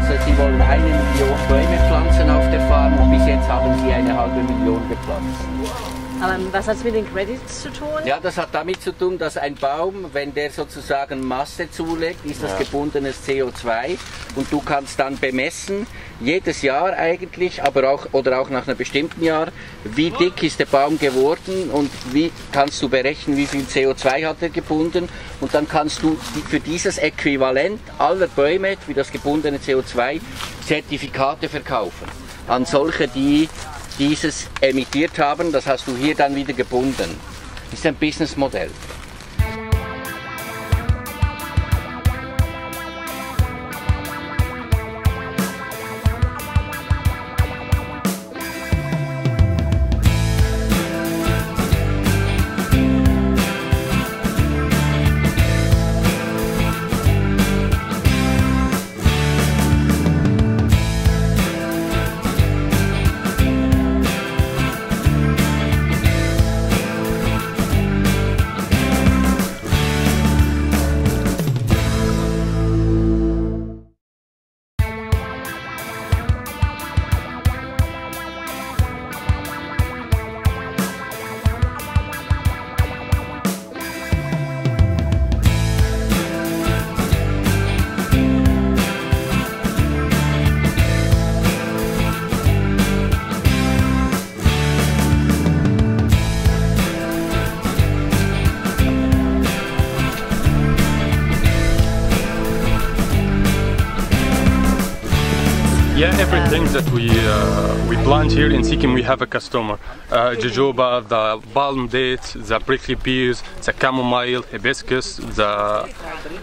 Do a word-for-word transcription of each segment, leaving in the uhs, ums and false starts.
Also sie wollen eine Million Bäume pflanzen auf der Farm und bis jetzt haben sie eine halbe Million gepflanzt. Aber was hat es mit den Credits zu tun? Ja, das hat damit zu tun, dass ein Baum, wenn der sozusagen Masse zulegt, ist das ja. gebundenes C O zwei und du kannst dann bemessen, jedes Jahr eigentlich, aber auch, oder auch nach einem bestimmten Jahr, wie dick ist der Baum geworden und wie kannst du berechnen, wie viel C O zwei hat er gebunden und dann kannst du für dieses Äquivalent aller Bäume, für das gebundene C O zwei, Zertifikate verkaufen an solche, die dieses emittiert haben, das hast du hier dann wieder gebunden. Das ist ein Businessmodell. Yeah, everything that we uh, we plant here in Sekem, we have a customer. Uh, jojoba, the balm dates, the prickly pears, the chamomile, hibiscus, the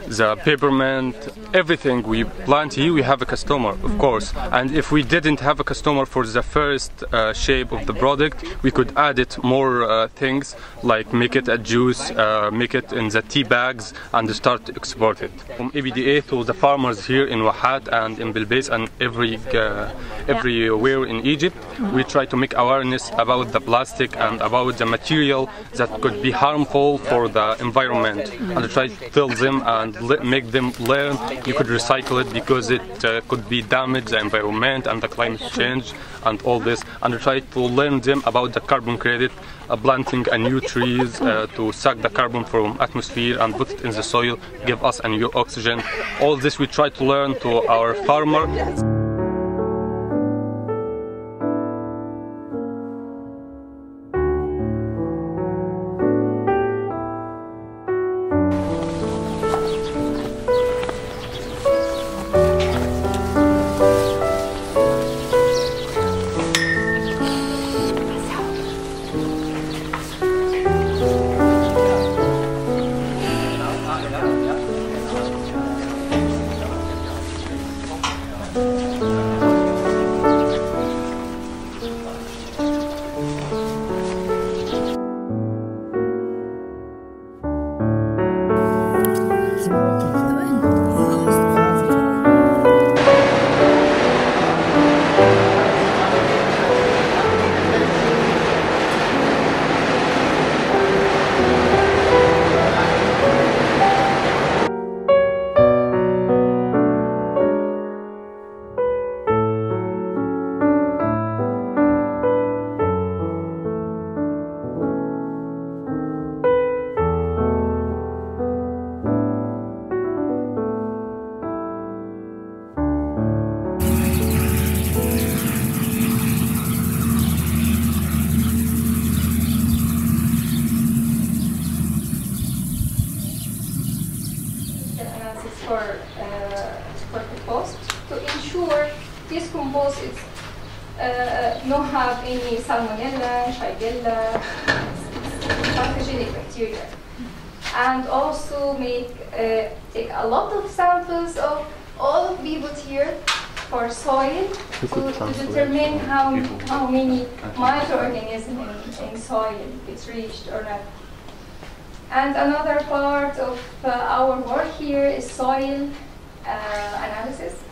the peppermint, everything we plant here, we have a customer, of course. And if we didn't have a customer for the first uh, shape of the product, we could add it more uh, things, like make it a juice, uh, make it in the tea bags, and start to export it. From E B D A to the farmers here in Wahat and in Bilbeis and every Uh, everywhere in Egypt, we try to make awareness about the plastic and about the material that could be harmful for the environment, and try to tell them and make them learn you could recycle it because it uh, could be damage the environment and the climate change and all this, and try to learn them about the carbon credit, uh, planting a new trees uh, to suck the carbon from atmosphere and put it in the soil, give us a new oxygen. All this we try to learn to our farmer. For, uh, for compost, to ensure this compost is uh, not have any salmonella, shigella, pathogenic bacteria, and also make uh, take a lot of samples of all of people here for soil to, to determine how how many microorganisms in, in soil is reached or not. And another part of uh, our work here is soil uh, analysis.